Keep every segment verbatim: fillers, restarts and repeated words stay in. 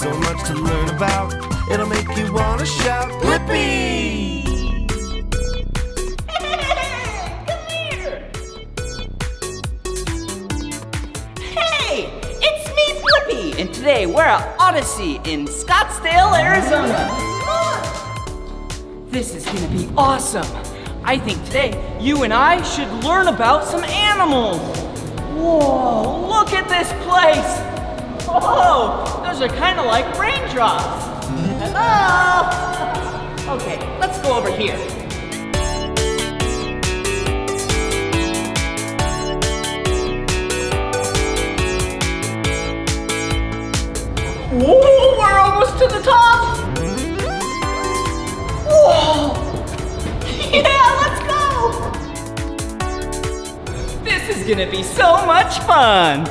So much to learn about. It'll make you want to shout, Blippi! Come here! Hey, it's me, Blippi! And today we're at OdySea in Scottsdale, Arizona. Look! This is gonna be awesome. I think today you and I should learn about some animals. Whoa, look at this place! Oh, those are kind of like raindrops. Hello. Okay, let's go over here. Whoa, we're almost to the top. Whoa. Yeah, let's go. This is gonna be so much fun.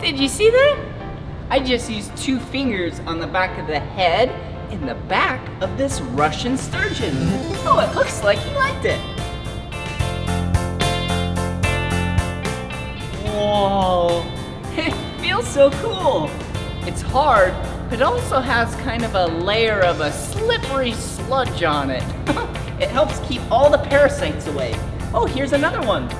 Did you see that? I just used two fingers on the back of the head and the back of this Russian sturgeon. Oh, it looks like he liked it. Whoa, it feels so cool. It's hard, but it also has kind of a layer of a slippery sludge on it. It helps keep all the parasites away. Oh, here's another one.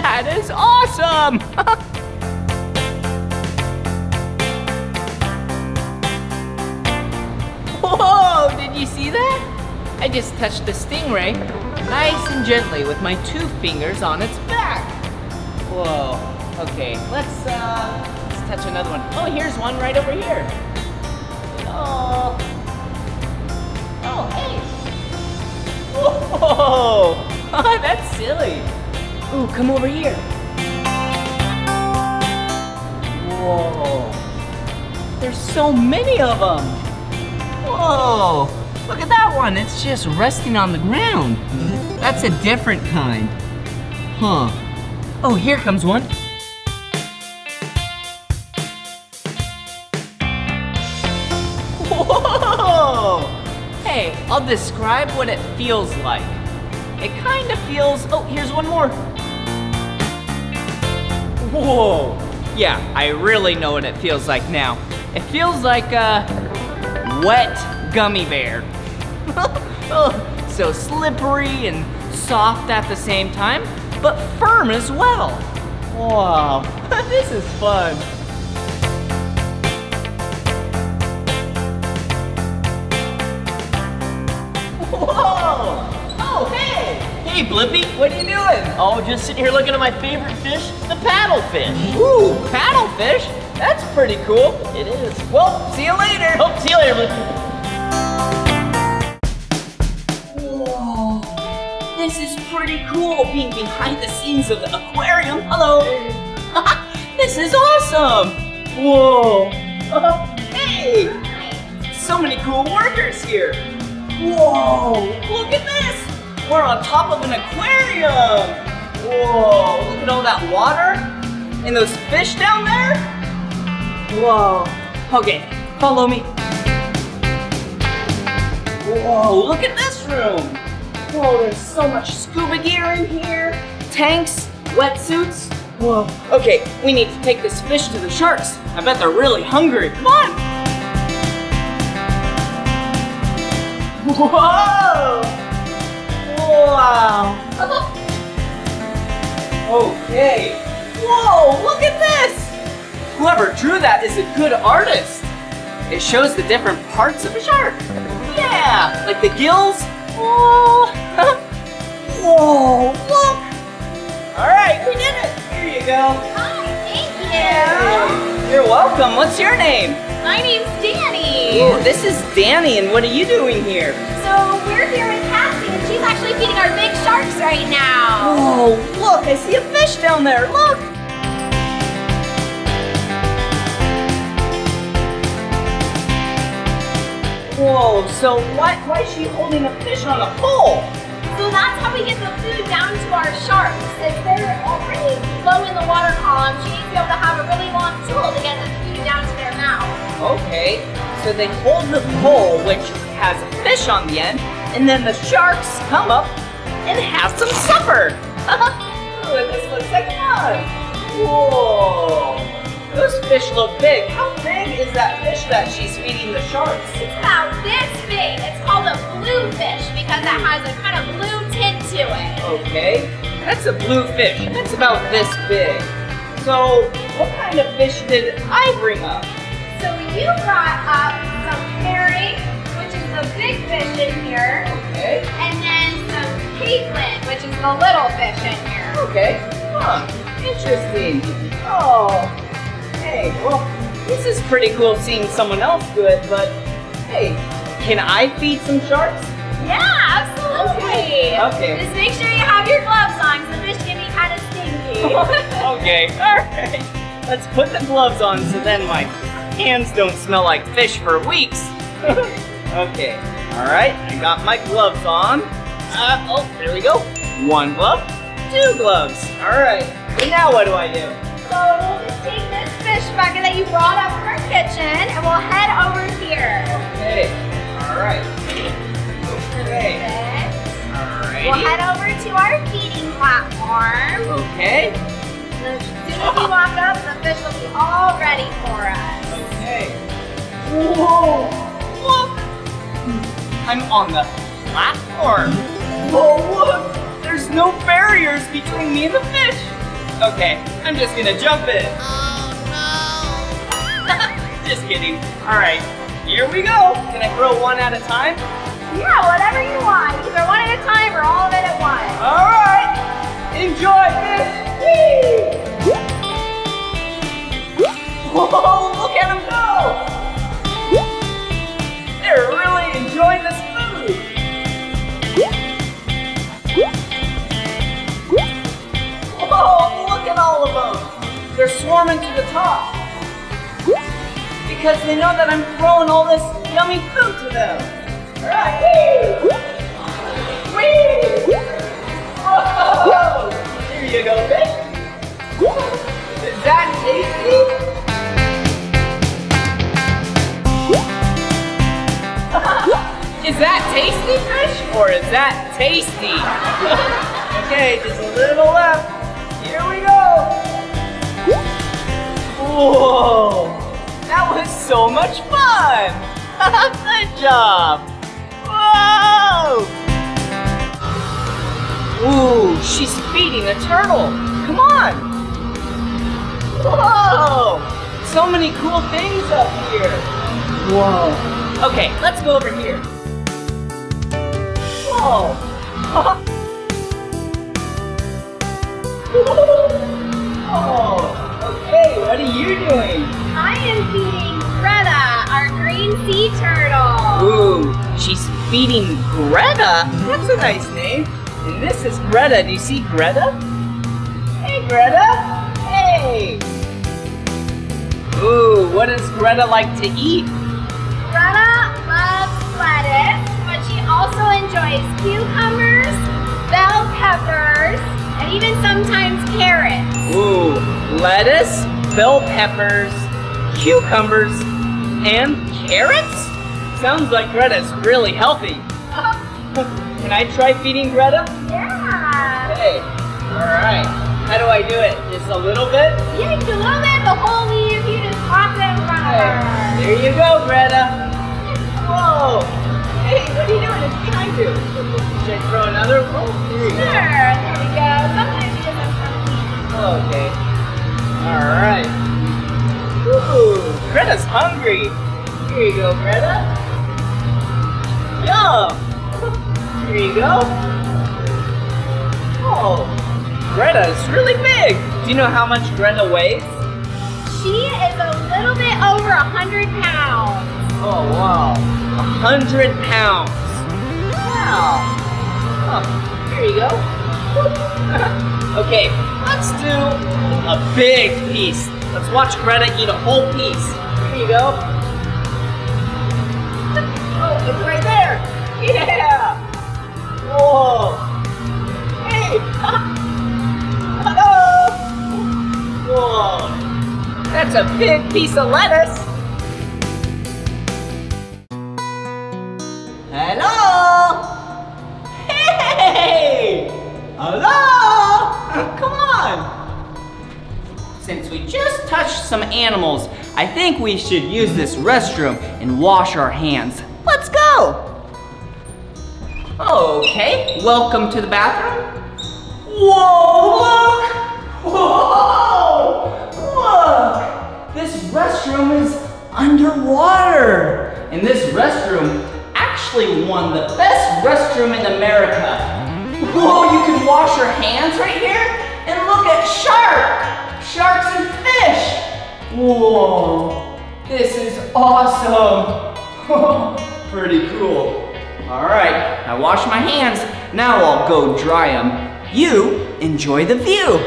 That is awesome! Whoa, did you see that? I just touched the stingray nice and gently with my two fingers on its back. Whoa, okay, let's, uh, let's touch another one. Oh, here's one right over here. Oh, oh, hey. Whoa, that's silly. Ooh, come over here. Whoa. There's so many of them. Whoa. Look at that one. It's just resting on the ground. That's a different kind. Huh. Oh, here comes one. Whoa. Hey, I'll describe what it feels like. It kind of feels, oh, here's one more. Whoa, yeah, I really know what it feels like now. It feels like a wet gummy bear. So slippery and soft at the same time, but firm as well. Wow, this is fun. Whoa, oh hey. Hey Blippi, what are you doing? Oh, just sitting here looking at my favorite fish, the paddlefish. Ooh, paddlefish? That's pretty cool. It is. Well, see you later. Oh, see you later, Blippi. Whoa, this is pretty cool being behind the scenes of the aquarium. Hello. This is awesome. Whoa. Hey, so many cool workers here. Whoa, look at this. We're on top of an aquarium. Whoa, look at all that water and those fish down there. Whoa. Okay, follow me. Whoa, look at this room. Whoa, there's so much scuba gear in here. Tanks, wetsuits. Whoa. Okay, we need to take this fish to the sharks. I bet they're really hungry. Come on. Whoa. Wow. Okay. Whoa, look at this! Whoever drew that is a good artist. It shows the different parts of a shark. Yeah, like the gills. Whoa. Whoa, look! All right, we did it. Here you go. Hi, thank you. Yeah. You're welcome. What's your name? My name's Danny. Ooh, this is Danny, and what are you doing here? So we're here with Cassie, and she's actually feeding our big sharks right now. Whoa. Look, I see a fish down there, look! Whoa, so what, why is she holding a fish on a pole? So that's how we get the food down to our sharks. If they're already low in the water column, she needs to be able to have a really long tool to get the food down to their mouth. So they hold the pole, which has a fish on the end, and then the sharks come up and have some supper. Ooh, this looks like fun. Whoa. Those fish look big. How big is that fish that she's feeding the sharks? It's about this big. It's called a blue fish because it has a kind of blue tint to it. Okay. That's a blue fish. That's about this big. So, what kind of fish did I bring up? So you brought up some herring, which is the big fish in here. Okay. And then some caitlin, which is the little fish in here. Okay. Huh. Interesting. Oh. Hey, well, this is pretty cool seeing someone else do it, but hey, can I feed some sharks? Yeah, absolutely. Okay. okay. Just make sure you have your gloves on, because the fish can be kind of stinky. Okay. All right. Let's put the gloves on so then my hands don't smell like fish for weeks. Okay. All right. I got my gloves on. Uh, oh, there we go. One glove, two gloves. All right. And now what do I do? So we'll just take this fish bucket that you brought up from our kitchen and we'll head over here. Okay. Alright. Okay. Alright. We'll head over to our feeding platform. Okay. As soon as you walk up, the fish will be all ready for us. Okay. Whoa! Look! I'm on the platform. Whoa, look! There's no barriers between me and the fish. Okay, I'm just gonna jump in. Oh no! Just kidding. Alright, here we go. Can I throw one at a time? Yeah, whatever you want. Either one at a time or all of it at once. Alright! Enjoy this! Whee! Whoa, look at them go! They're really enjoying this food. Whoa! All of them. They're swarming to the top because they know that I'm throwing all this yummy food to them. All right. Whee! Whee! Whoa! Here you go, fish. Is that tasty? Is that tasty, fish? Or is that tasty? Okay, just a little left. Here we go! Whoa! That was so much fun! Good job! Whoa! Ooh, she's feeding a turtle! Come on! Whoa! So many cool things up here! Whoa! Okay, let's go over here. Whoa! Oh, okay, what are you doing? I am feeding Greta, our green sea turtle. Ooh, she's feeding Greta? That's a nice name. And this is Greta. Do you see Greta? Hey, Greta. Hey. Ooh, what does Greta like to eat? Greta loves lettuce, but she also enjoys cucumbers, bell peppers, and even sometimes carrots. Ooh, lettuce, bell peppers, cucumbers, and carrots? Sounds like Greta's really healthy. Can I try feeding Greta? Yeah. Okay, all right. How do I do it? Just a little bit? Yeah, just a little bit, the whole leaf, you just pop it in front okay. of her. There you go, Greta. Whoa. Hey, what are you doing? It's behind you. Should I throw another? Oh, there you go. Sure, there we go. Sometimes you just have some. Okay. Alright. Ooh, Greta's hungry. Here you go, Greta. Yum. Here you go. Oh, Greta is really big. Do you know how much Greta weighs? She is a little bit over a hundred pounds. Oh, wow. A hundred pounds. Wow. Huh. Here you go. Okay, let's do a big piece. Let's watch Greta eat a whole piece. Here you go. Oh, it's right there. Yeah. Whoa. Hey. Hello. Whoa. That's a big piece of lettuce. touched some animals. I think we should use this restroom and wash our hands. Let's go. Okay, welcome to the bathroom. Whoa, look. Whoa, look. This restroom is underwater. And this restroom actually won the best restroom in America. Whoa, you can wash your hands right here and look at shark, sharks and fish. Whoa, this is awesome. Pretty cool. All right, I washed my hands. Now I'll go dry them. You enjoy the view.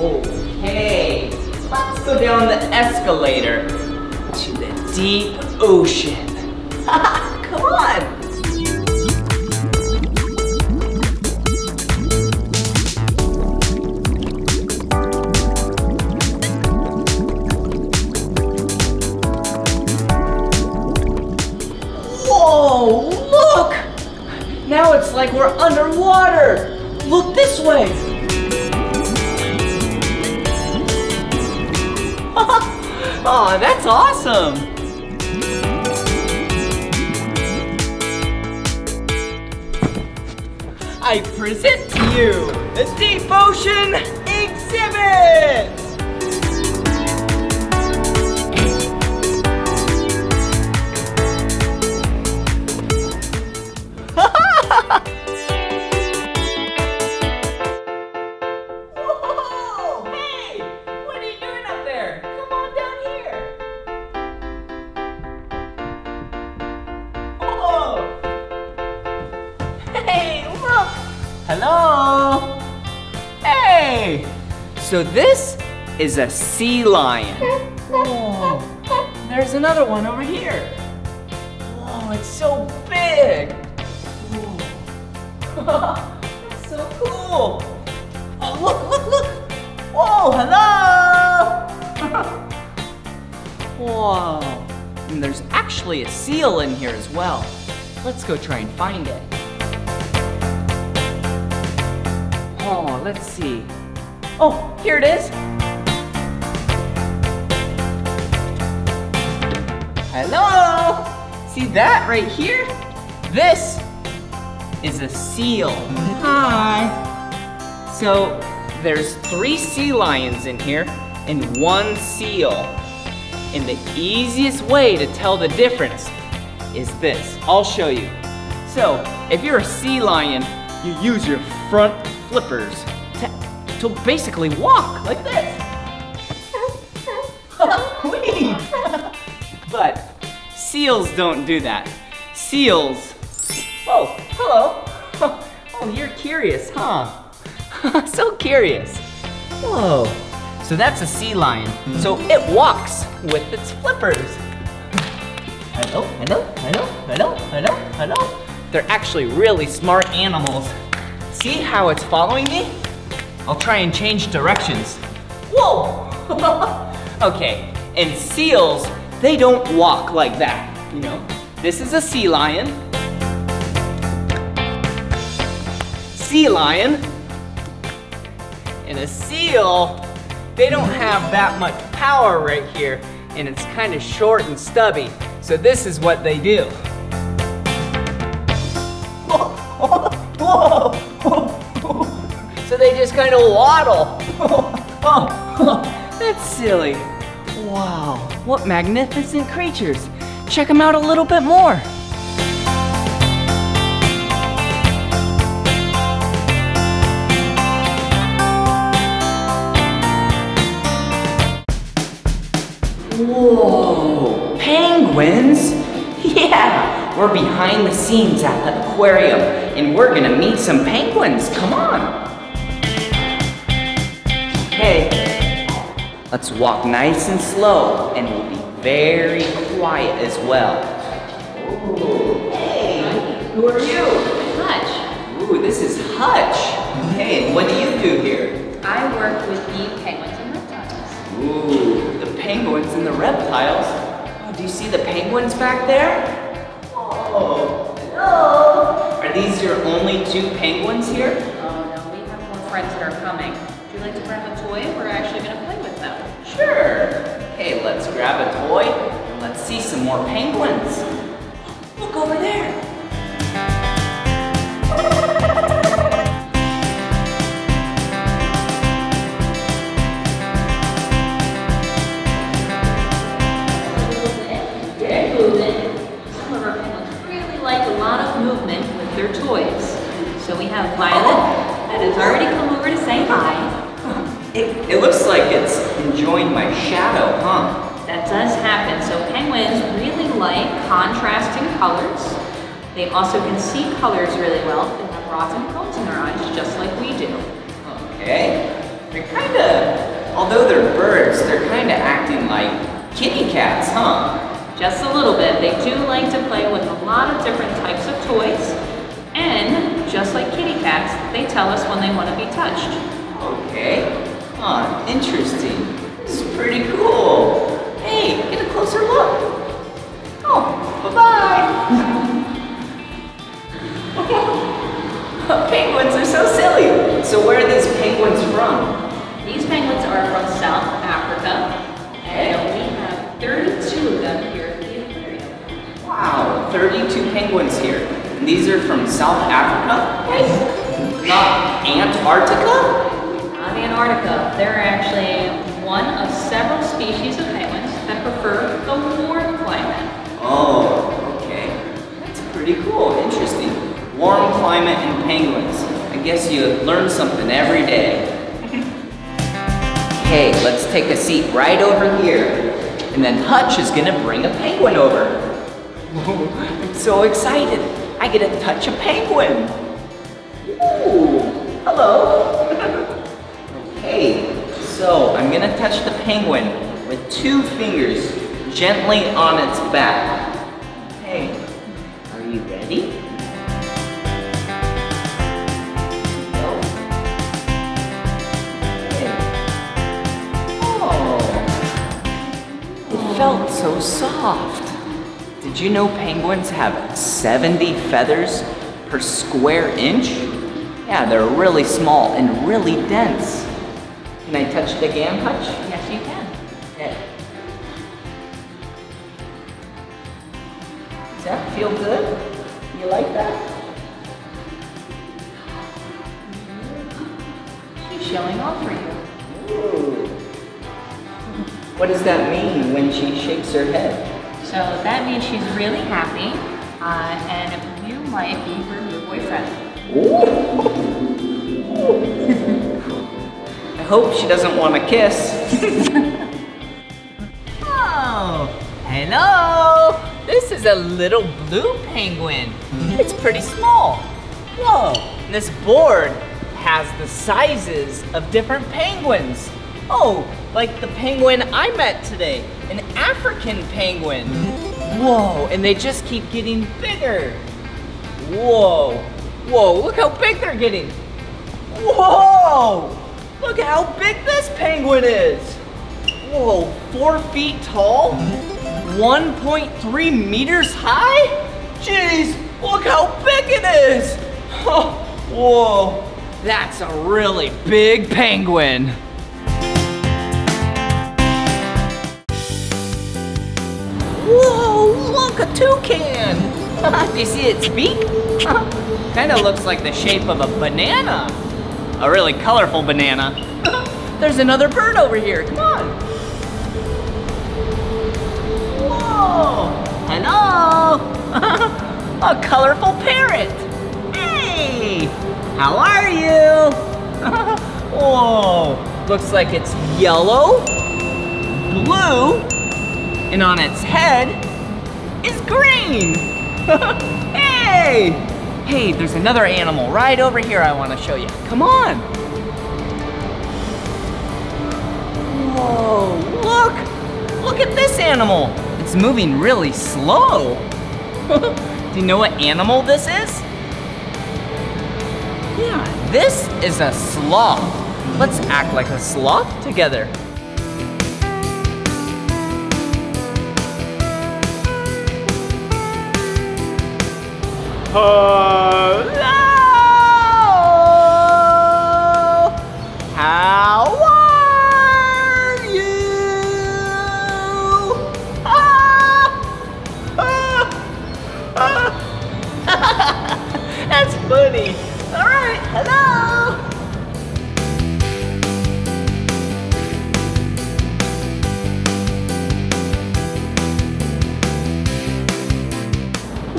Okay, let's go down the escalator to the deep ocean. Come on. Whoa, look! Now it's like we're underwater. Look this way. Oh, that's awesome. I present to you the Deep Ocean Exhibit. Whoa! Hey! What are you doing up there? Come on down here! Whoa! Hey, look! Hello! Hey! So this is a sea lion. Whoa! There's another one over here. Whoa, it's so big! That's so cool! Oh, look, look, look! Whoa, hello! Whoa! And there's actually a seal in here as well. Let's go try and find it. Oh, let's see. Oh, here it is! Hello! See that right here? This is a seal. Hi. So there's three sea lions in here and one seal. And the easiest way to tell the difference is this. I'll show you. So if you're a sea lion, you use your front flippers to, to basically walk like this. But seals don't do that. Seals, oh, hello. Oh, you're curious, huh? So curious. Whoa. So that's a sea lion. Mm-hmm. So it walks with its flippers. Hello, hello, hello, hello, hello, hello. They're actually really smart animals. See how it's following me? I'll try and change directions. Whoa. Okay, and seals, they don't walk like that, you know? This is a sea lion. Sea lion and a seal, they don't have that much power right here, and it's kind of short and stubby. So this is what they do. So they just kind of waddle. That's silly. Wow, what magnificent creatures. Check them out a little bit more. Whoa, penguins? Yeah, we're behind the scenes at the aquarium and we're gonna meet some penguins, come on. Okay, let's walk nice and slow and we'll be very quiet as well. Ooh, hey, who are you? Hutch. Ooh, this is Hutch. Hey, what do you do here? I work with the penguins and reptiles. Ooh. Penguins and the reptiles. Oh, do you see the penguins back there? Oh, hello. Are Are these your only two penguins here? Oh no, we have more friends that are coming. Would you like to grab a toy? We're actually going to play with them. Sure. Okay, let's grab a toy and let's see some more penguins. Look over there. So we have Violet that has already come over to say hi. It, it looks like it's enjoying my shadow, huh? That does happen. So penguins really like contrasting colors. They also can see colors really well. They have rods and cones in their eyes, just like we do. Okay. They're kind of, although they're birds, they're kind of acting like kitty cats, huh? Just a little bit. They do like to play with a lot of different types of toys. And, just like kitty cats, they tell us when they want to be touched. Okay. Huh, interesting. This is pretty cool. Hey, get a closer look. Oh, bye-bye. Penguins are so silly. So where are these penguins from? These penguins are from South Africa. And we have thirty-two of them here at the aquarium. Wow, thirty-two penguins here. These are from South Africa? Yes. Not Antarctica? Not Antarctica. They're actually one of several species of penguins that prefer the warm climate. Oh, okay. That's pretty cool. Interesting. Warm climate and penguins. I guess you learn something every day. Okay, let's take a seat right over here. And then Hutch is going to bring a penguin over. I'm so excited. I get to touch a penguin. Ooh, hello. Okay, so I'm gonna touch the penguin with two fingers gently on its back. Okay, are you ready? Okay. Oh, it felt so soft. Did you know penguins have seventy feathers per square inch? Yeah, they're really small and really dense. Can I touch it again, Hutch? Yes, you can. Okay. Does that feel good? You like that? She's showing off for you. Ooh. What does that mean when she shakes her head? So that means she's really happy, uh, and you might be her new boyfriend. Ooh. I hope she doesn't want to kiss. Oh, hello. This is a little blue penguin. It's pretty small. Whoa, and this board has the sizes of different penguins. Oh, like the penguin I met today, an African penguin. Whoa, and they just keep getting bigger. Whoa, whoa, look how big they're getting. Whoa, look how big this penguin is. Whoa, four feet tall, one point three meters high? Jeez, look how big it is. Oh, whoa, that's a really big penguin. Whoa, look, a toucan! Do you see its beak? Kinda looks like the shape of a banana. A really colorful banana. There's another bird over here, come on! Whoa! Hello! A colorful parrot! Hey! How are you? Whoa! Looks like it's yellow, blue, and on its head is green. Hey! Hey, there's another animal right over here I want to show you. Come on. Whoa, look. Look at this animal. It's moving really slow. Do you know what animal this is? Yeah, this is a sloth. Let's act like a sloth together. Hello! How are you? Ah! Ah! Ah! That's funny. All right, hello.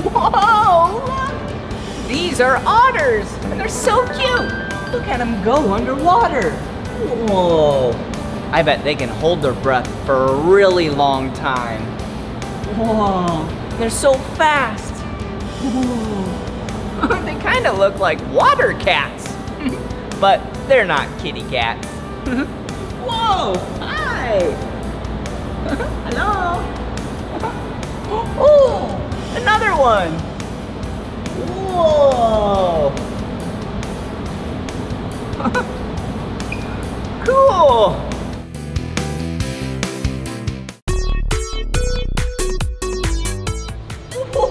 Whoa! These are otters, and they're so cute. Look at them go underwater. Whoa! I bet they can hold their breath for a really long time. Whoa! They're so fast. Whoa! They kind of look like water cats, but they're not kitty cats. Whoa! Hi! Hello! Oh! Another one! Whoa! Cool! Whoa!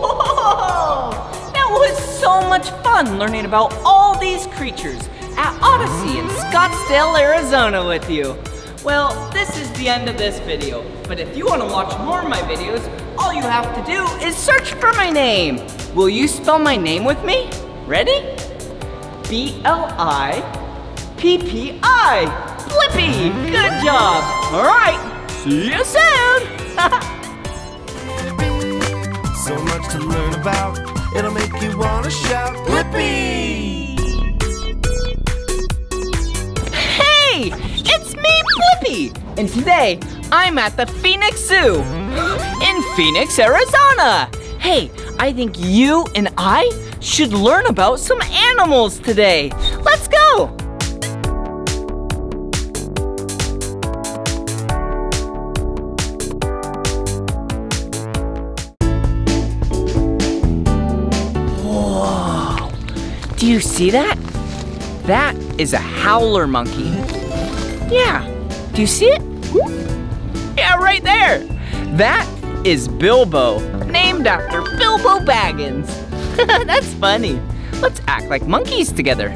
That was so much fun learning about all these creatures at OdySea in Scottsdale, Arizona with you. Well, this is the end of this video, but if you want to watch more of my videos, all you have to do is search for my name. Will you spell my name with me? Ready? B L I P P I. Blippi! Good job! All right, see you soon! So much to learn about, it'll make you want to shout, Blippi! Hey! It's me, Blippi! And today, I'm at the Phoenix Zoo in Phoenix, Arizona. Hey, I think you and I should learn about some animals today. Let's go. Whoa, do you see that? That is a howler monkey. Yeah, do you see it? Yeah, right there. That is Bilbo, named after Bilbo Baggins. That's funny. Let's act like monkeys together.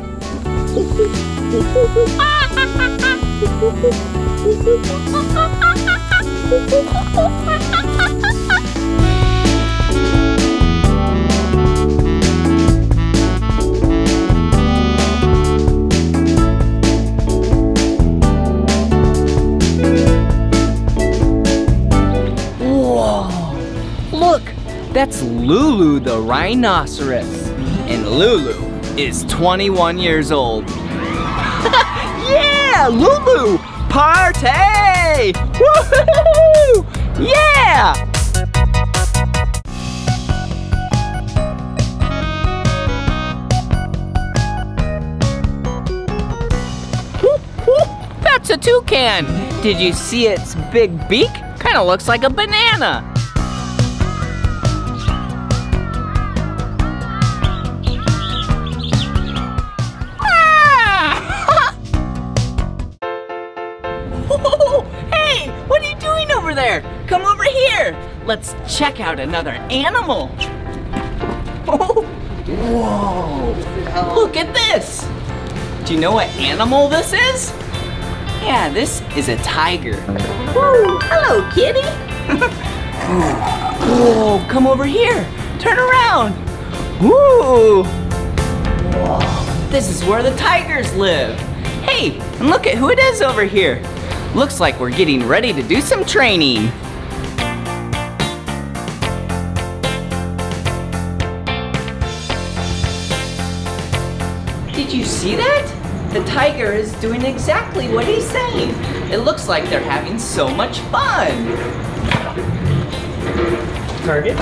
That's Lulu the rhinoceros, and Lulu is twenty-one years old. Yeah, Lulu, party! Woohoo! Yeah! Whoop, whoop. That's a toucan. Did you see its big beak? Kind of looks like a banana. Let's check out another animal. Oh. Whoa, look at this. Do you know what animal this is? Yeah, this is a tiger. Whoa, hello, kitty. Whoa, come over here. Turn around. Whoa. Whoa. This is where the tigers live. Hey, and look at who it is over here. Looks like we're getting ready to do some training. Did you see that? The tiger is doing exactly what he's saying. It looks like they're having so much fun. Target.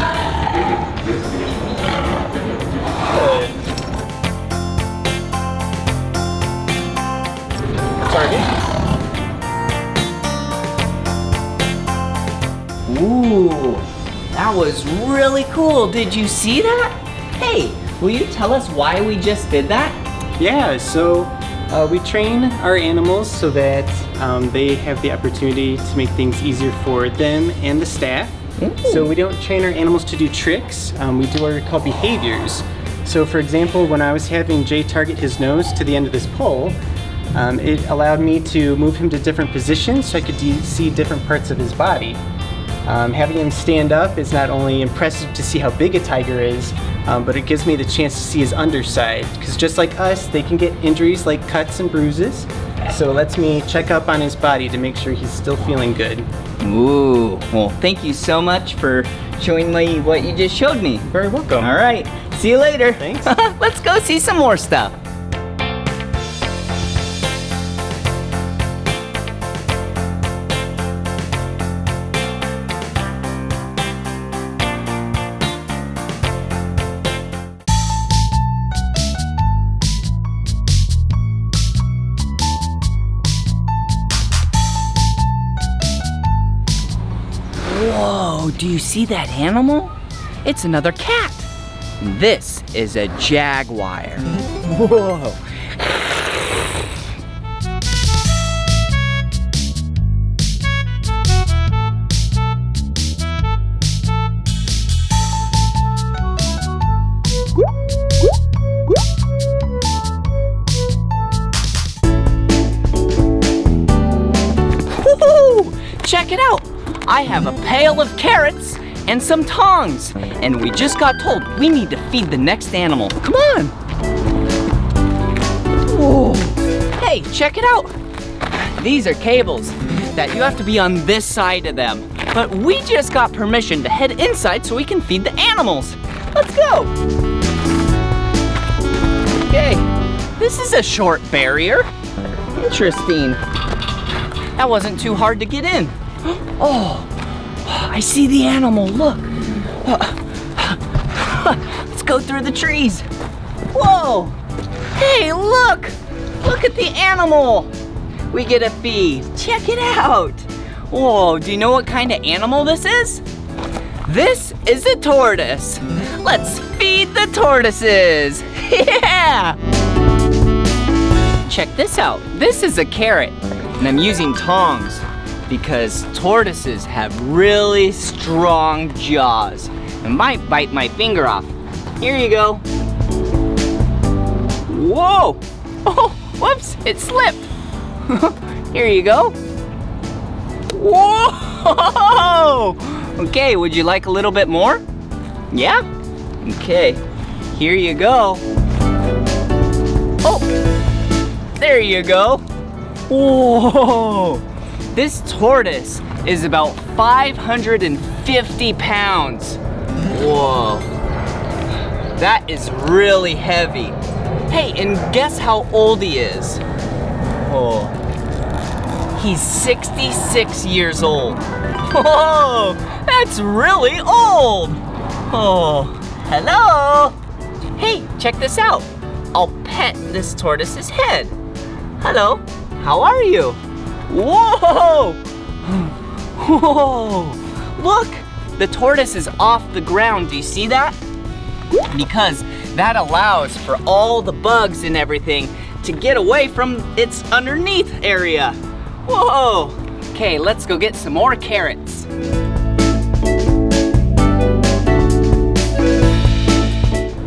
Target. Ooh, that was really cool. Did you see that? Hey, will you tell us why we just did that? Yeah, so uh, we train our animals so that um, they have the opportunity to make things easier for them and the staff. Ooh. So we don't train our animals to do tricks, um, we do what we call behaviors. So for example, when I was having Jay target his nose to the end of this pole, um, it allowed me to move him to different positions so I could see different parts of his body. Um, having him stand up is not only impressive to see how big a tiger is, um, but it gives me the chance to see his underside, because just like us, they can get injuries like cuts and bruises. So it lets me check up on his body to make sure he's still feeling good. Ooh, well thank you so much for showing me what you just showed me. Very welcome. All right, see you later. Thanks. Let's go see some more stuff. Do you see that animal? It's another cat. This is a jaguar. Whoa. Woo-hoo! Check it out. I have a pail of carrots and some tongs, and we just got told we need to feed the next animal. Come on! Whoa. Hey, check it out! These are cables that you have to be on this side of them, but we just got permission to head inside so we can feed the animals. Let's go! Okay, this is a short barrier. Interesting. That wasn't too hard to get in. Oh, I see the animal, look. Let's go through the trees. Whoa, hey, look. Look at the animal. We get a feed, check it out. Whoa, do you know what kind of animal this is? This is a tortoise. Let's feed the tortoises, yeah. Check this out, this is a carrot, and I'm using tongs, because tortoises have really strong jaws and might bite my finger off. Here you go. Whoa! Oh, whoops, it slipped. Here you go. Whoa! Okay, would you like a little bit more? Yeah? Okay, here you go. Oh, there you go. Whoa! This tortoise is about five hundred fifty pounds. Whoa, that is really heavy. Hey, and guess how old he is? Oh, he's sixty-six years old. Whoa, that's really old. Oh, hello. Hey, check this out. I'll pet this tortoise's head. Hello, how are you? Whoa! Whoa! Look! The tortoise is off the ground, do you see that? Because that allows for all the bugs and everything to get away from its underneath area. Whoa! Okay, let's go get some more carrots.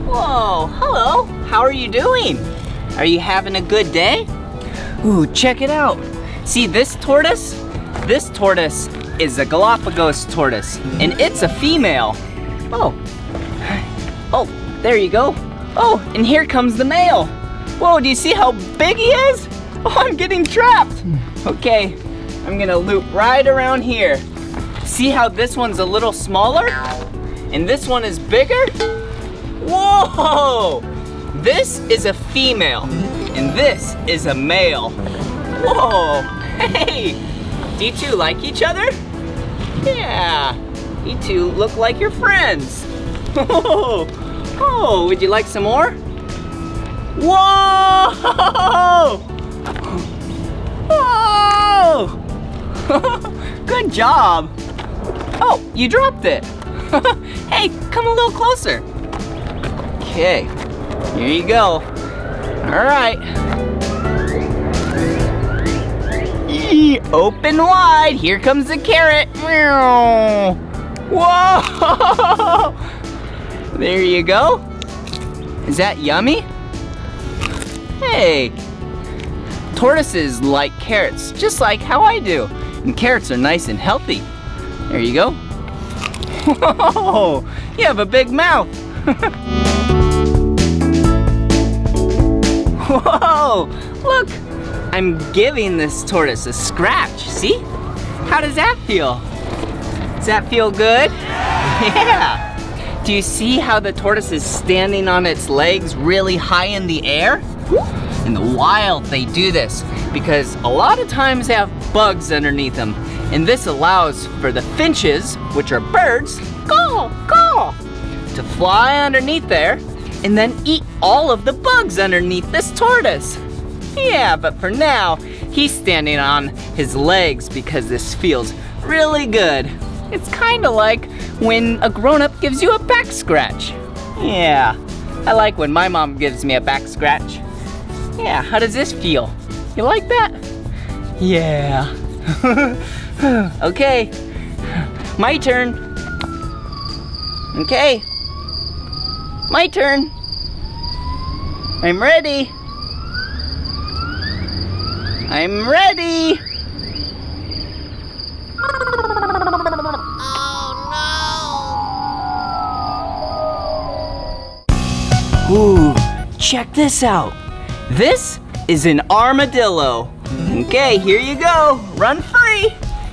Whoa, hello! How are you doing? Are you having a good day? Ooh, check it out! See this tortoise? This tortoise is a Galapagos tortoise, and it's a female. Oh, oh, there you go. Oh, and here comes the male. Whoa, do you see how big he is? Oh, I'm getting trapped. Okay, I'm gonna loop right around here. See how this one's a little smaller? And this one is bigger? Whoa! This is a female, and this is a male. Whoa! Hey, do you two like each other? Yeah, you two look like your friends. Oh, oh, would you like some more? Whoa! Whoa! Good job. Oh, you dropped it. Hey, come a little closer. Okay, here you go. All right. Open wide, here comes the carrot. Whoa! There you go. Is that yummy? Hey, tortoises like carrots, just like how I do. And carrots are nice and healthy. There you go. Whoa, you have a big mouth. Whoa, look, I'm giving this tortoise a scratch, see? How does that feel? Does that feel good? Yeah. Do you see how the tortoise is standing on its legs really high in the air? In the wild, they do this because a lot of times they have bugs underneath them. And this allows for the finches, which are birds, caw, caw, to fly underneath there and then eat all of the bugs underneath this tortoise. Yeah, but for now, he's standing on his legs because this feels really good. It's kind of like when a grown-up gives you a back scratch. Yeah, I like when my mom gives me a back scratch. Yeah, how does this feel? You like that? Yeah. Okay, my turn. Okay, my turn. I'm ready. I'm ready. Oh no! Ooh, check this out. This is an armadillo. Okay, here you go. Run free.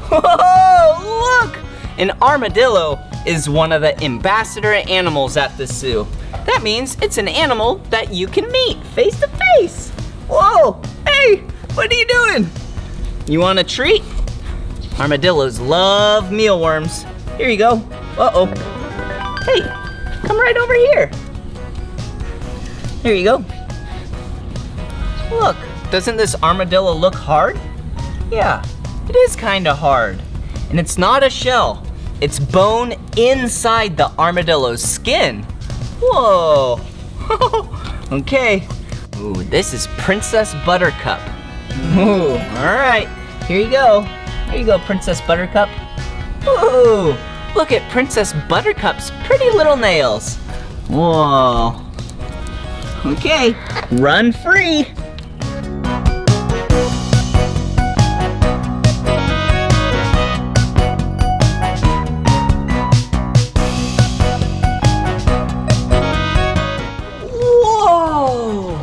Whoa, look! An armadillo is one of the ambassador animals at the zoo. That means it's an animal that you can meet face to face. Whoa, hey, what are you doing? You want a treat? Armadillos love mealworms. Here you go. Uh-oh. Hey, come right over here. Here you go. Look, doesn't this armadillo look hard? Yeah, it is kind of hard. And it's not a shell. It's bone inside the armadillo's skin. Whoa. Okay. Ooh, this is Princess Buttercup. Ooh, all right. Here you go. Here you go, Princess Buttercup. Ooh, look at Princess Buttercup's pretty little nails. Whoa. Okay, run free. Whoa,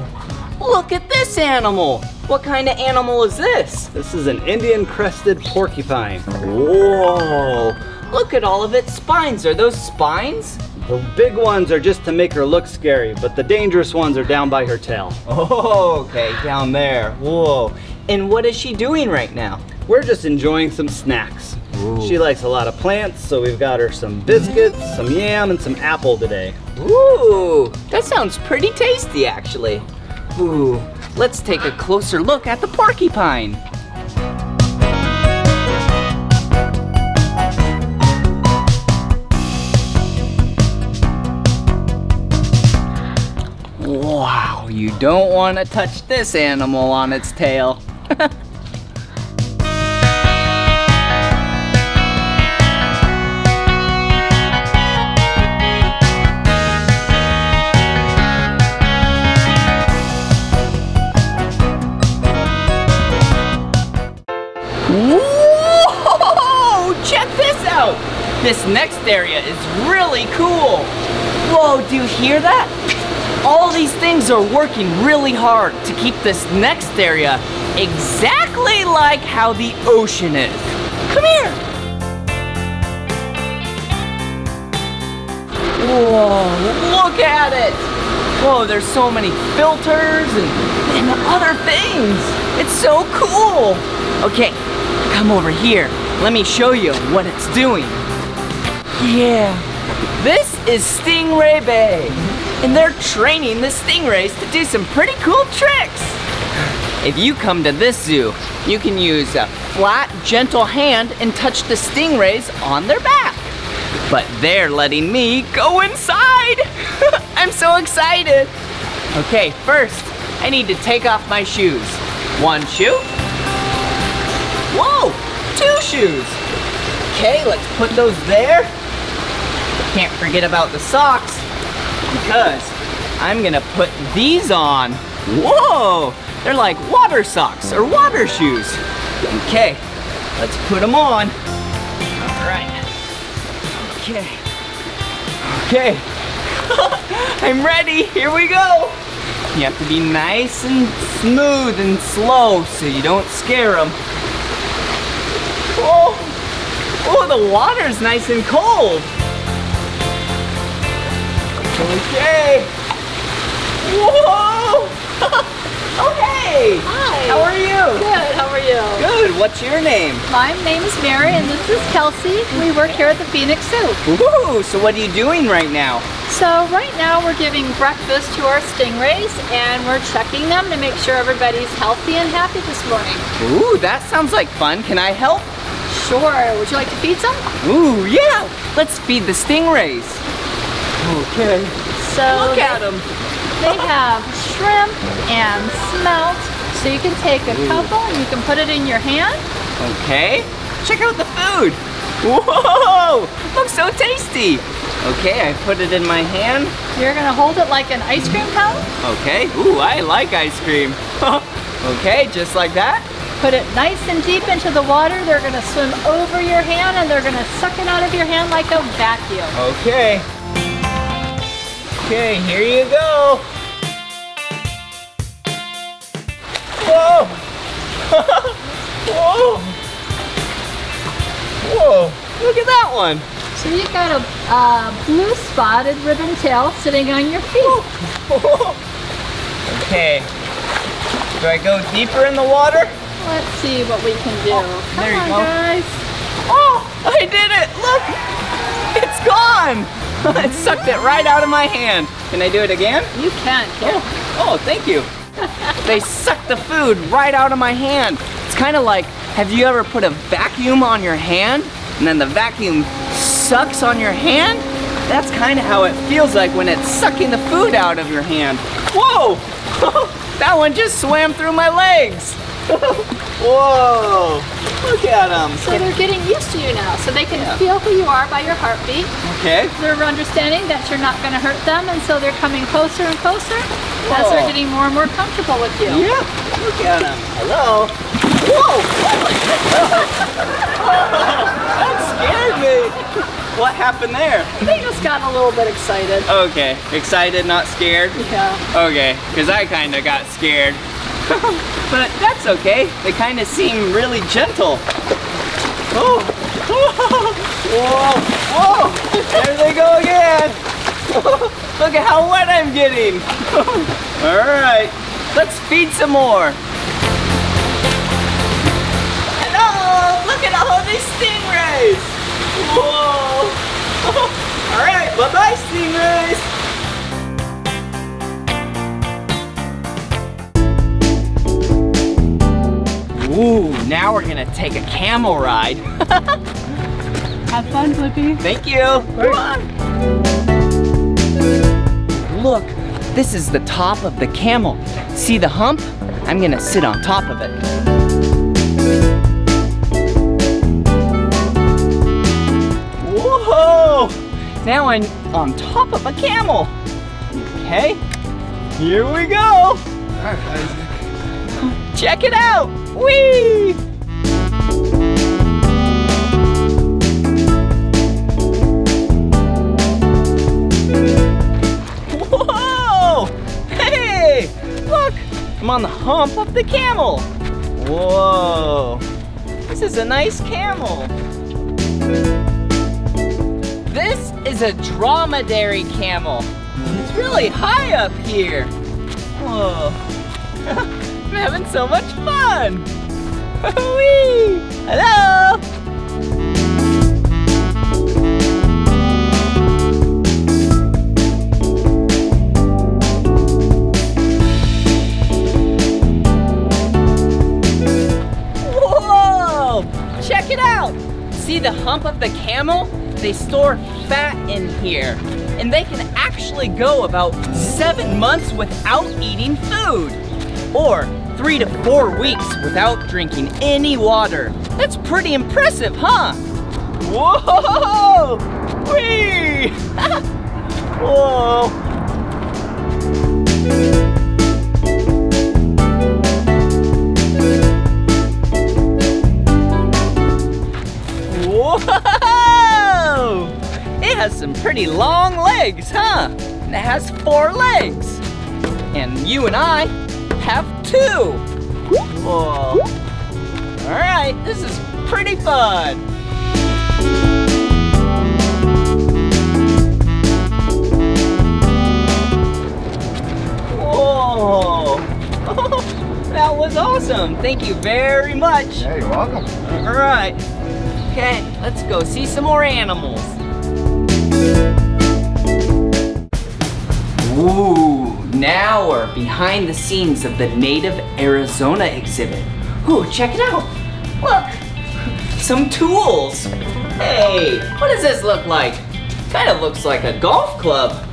look at this animal. What kind of animal is this? This is an Indian crested porcupine. Whoa, look at all of its spines. Are those spines? The big ones are just to make her look scary, but the dangerous ones are down by her tail. Oh, okay, down there. Whoa. And what is she doing right now? We're just enjoying some snacks. Ooh. She likes a lot of plants, so we've got her some biscuits, some yam, and some apple today. Ooh, that sounds pretty tasty, actually. Ooh. Let's take a closer look at the porcupine. Wow, you don't want to touch this animal on its tail. Whoa, check this out. This next area is really cool. Whoa, do you hear that? All these things are working really hard to keep this next area exactly like how the ocean is. Come here. Whoa, look at it. Whoa, there's so many filters and, and other things. It's so cool. Okay, come over here. Let me show you what it's doing. Yeah, this is Stingray Bay. And they're training the stingrays to do some pretty cool tricks. If you come to this zoo, you can use a flat, gentle hand and touch the stingrays on their back. But they're letting me go inside. I'm so excited. Okay, first, I need to take off my shoes. One shoe. Whoa, two shoes. Okay, let's put those there. Can't forget about the socks because I'm gonna put these on. Whoa, they're like water socks or water shoes. Okay, let's put them on. All right, okay, okay. I'm ready, here we go. You have to be nice and smooth and slow so you don't scare them. Oh, oh, the water's nice and cold. Okay. Whoa! Oh, hey! Hi. How are you? Good, how are you? Good, what's your name? My name is Mary and this is Kelsey. We work here at the Phoenix Zoo. Woohoo! So what are you doing right now? So right now we're giving breakfast to our stingrays and we're checking them to make sure everybody's healthy and happy this morning. Ooh, that sounds like fun. Can I help? Sure. Would you like to feed some? Ooh, yeah! Let's feed the stingrays. Okay. So look at them. They have shrimp and smelt. So you can take a couple and you can put it in your hand. Okay. Check out the food. Whoa! Looks so tasty. Okay, I put it in my hand. You're gonna hold it like an ice cream cone. Okay. Ooh, I like ice cream. Okay, just like that. Put it nice and deep into the water. They're gonna swim over your hand and they're gonna suck it out of your hand like a vacuum. Okay. Okay, here you go. Whoa! Whoa! Whoa! Look at that one. So you got a uh, blue spotted ribbon tail sitting on your feet. Okay. Do I go deeper in the water? Let's see what we can do. Oh, there Come you on, go. guys. Oh! I did it! Look! It's gone. It sucked it right out of my hand. Can I do it again? You can. Yeah. Oh, oh, thank you. They sucked the food right out of my hand. It's kind of like, have you ever put a vacuum on your hand and then the vacuum sucks on your hand? That's kind of how it feels like when it's sucking the food out of your hand. Whoa! That one just swam through my legs. Whoa! Look at them. So they're getting used to you now, so they can yeah. feel who you are by your heartbeat. Okay. They're understanding that you're not going to hurt them, and so they're coming closer and closer Whoa. as they're getting more and more comfortable with you. Yeah. Look at them. Hello. Whoa! That scared me. What happened there? They just got a little bit excited. Okay. Excited, not scared. Yeah. Okay. Because I kind of got scared. But that's okay. They kind of seem really gentle. Oh! Whoa! Whoa! There they go again! Look at how wet I'm getting! All right, let's feed some more. And oh, look at all these stingrays! Whoa! All right, bye-bye stingrays! Ooh, now we're gonna take a camel ride. Have fun, Blippi. Thank you. Come on. Look, this is the top of the camel. See the hump? I'm gonna sit on top of it. Whoa! Now I'm on top of a camel. Okay, here we go. Check it out. Whee! Whoa! Hey! Look! I'm on the hump of the camel. Whoa! This is a nice camel. This is a dromedary camel. It's really high up here. Whoa! I'm having so much fun! Whee! Hello! Whoa! Check it out! See the hump of the camel? They store fat in here. And they can actually go about seven months without eating food. Or three to four weeks without drinking any water. That's pretty impressive, huh? Whoa! Whee! Whoa! pretty long legs, huh? And it has four legs. And you and I have two. Whoa. All right, this is pretty fun. Whoa. That was awesome. Thank you very much. Yeah, you're welcome. All right. Okay, let's go see some more animals. Ooh, now we're behind the scenes of the native Arizona exhibit. Ooh, check it out. Look, some tools. Hey, what does this look like? Kind of looks like a golf club.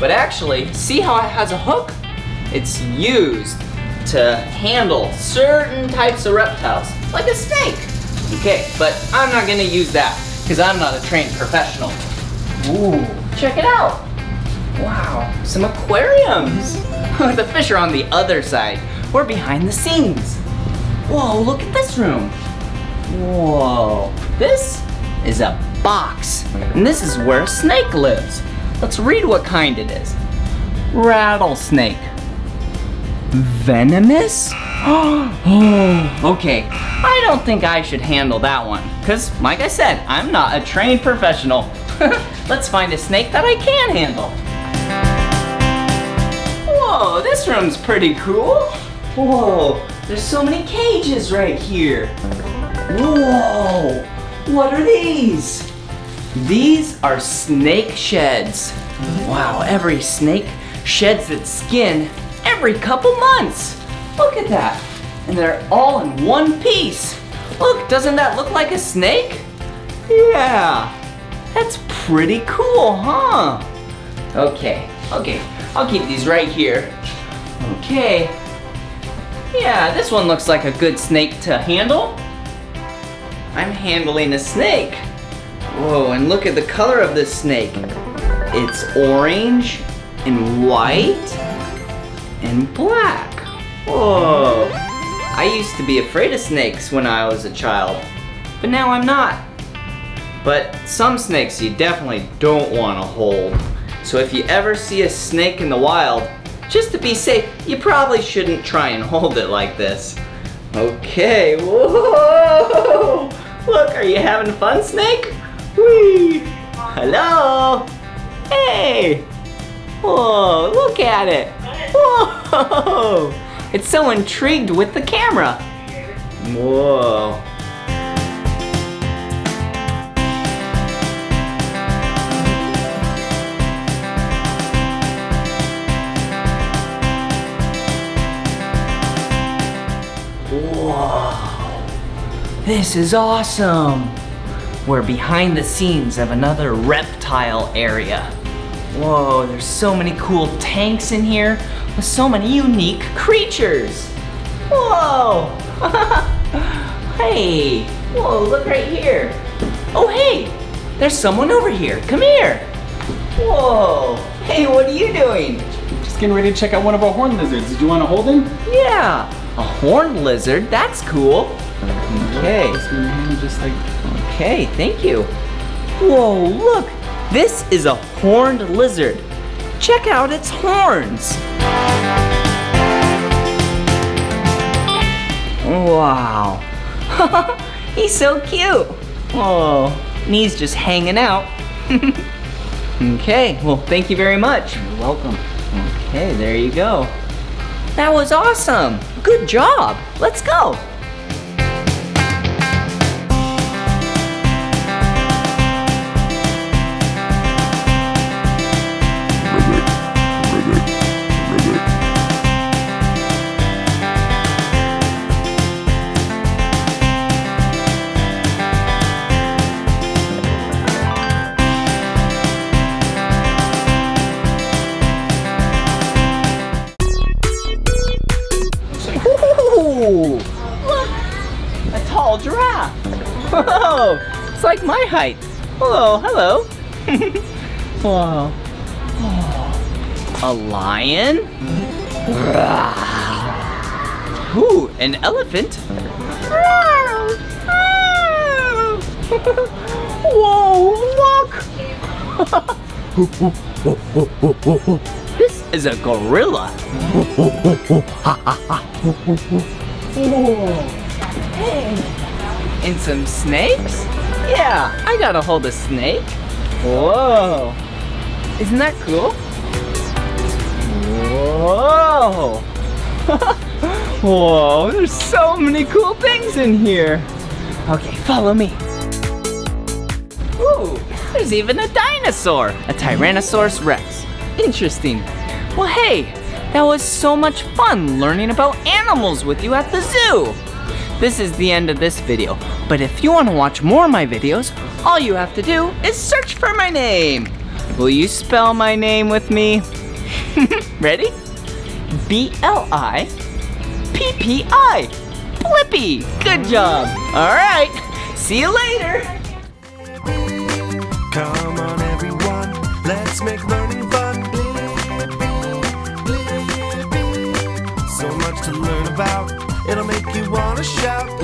But actually, see how it has a hook? It's used to handle certain types of reptiles, like a snake. Okay, but I'm not gonna use that because I'm not a trained professional. Ooh, check it out. Wow, some aquariums. The fish are on the other side. We're behind the scenes. Whoa, look at this room. Whoa, this is a box. And this is where a snake lives. Let's read what kind it is. Rattlesnake. Venomous? Oh, okay, I don't think I should handle that one because, like I said, I'm not a trained professional. Let's find a snake that I can handle. Whoa, this room's pretty cool. Whoa, there's so many cages right here. Whoa, what are these? These are snake sheds. Wow, every snake sheds its skin every couple months. Look at that. And they're all in one piece. Look, doesn't that look like a snake? Yeah. That's pretty cool, huh? Okay, okay. I'll keep these right here. Okay. Yeah, this one looks like a good snake to handle. I'm handling a snake. Whoa, and look at the color of this snake. It's orange and white and black. Whoa, I used to be afraid of snakes when I was a child, but now I'm not. But some snakes you definitely don't want to hold. So if you ever see a snake in the wild, just to be safe, you probably shouldn't try and hold it like this. Okay, whoa! Look, are you having fun, snake? Whee! Hello! Hey! Whoa, look at it! Whoa! It's so intrigued with the camera. Whoa. Whoa. This is awesome. We're behind the scenes of another reptile area. Whoa, there's so many cool tanks in here with so many unique creatures. Whoa! Hey, whoa, look right here. Oh, hey, there's someone over here. Come here. Whoa, hey, what are you doing? Just getting ready to check out one of our horned lizards. Did you want to hold him? Yeah, a horned lizard, that's cool. Okay, just like, okay, thank you. Whoa, look, this is a horned lizard. Check out its horns. Wow. He's so cute. Whoa. And he's just hanging out. Okay, well, thank you very much. You're welcome. Okay, there you go. That was awesome. Good job. Let's go. Like my height. Hello, hello. Whoa. Whoa. A lion? Ooh, an elephant? Whoa, look! This is a gorilla. And some snakes? Yeah, I got a hold of snake. Whoa. Isn't that cool? Whoa. Whoa, there's so many cool things in here. Okay, follow me. Ooh, there's even a dinosaur, a Tyrannosaurus Rex. Interesting. Well, hey, that was so much fun learning about animals with you at the zoo. This is the end of this video, but if you want to watch more of my videos, all you have to do is search for my name. Will you spell my name with me? Ready? B L I P P I, Blippi. Good job. All right, see you later. Come on everyone, let's make learning fun. Blippi, Blippi, so much to learn about, it'll make you wanna shout.